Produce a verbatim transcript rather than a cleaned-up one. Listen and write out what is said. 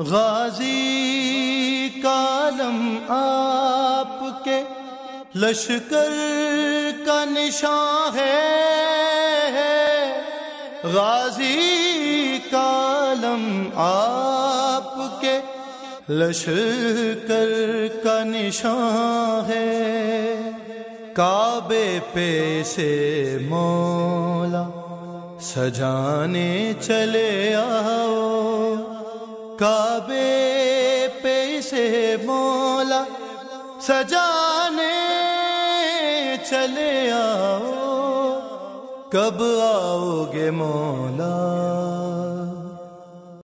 गाजी का आलम आपके लश्कर का निशान है। गाजी का आलम आपके लश्कर का निशान है। काबे पे से मौला सजाने चले आओ, काबे पे से मौला सजाने चले आओ। कब आओगे मौला?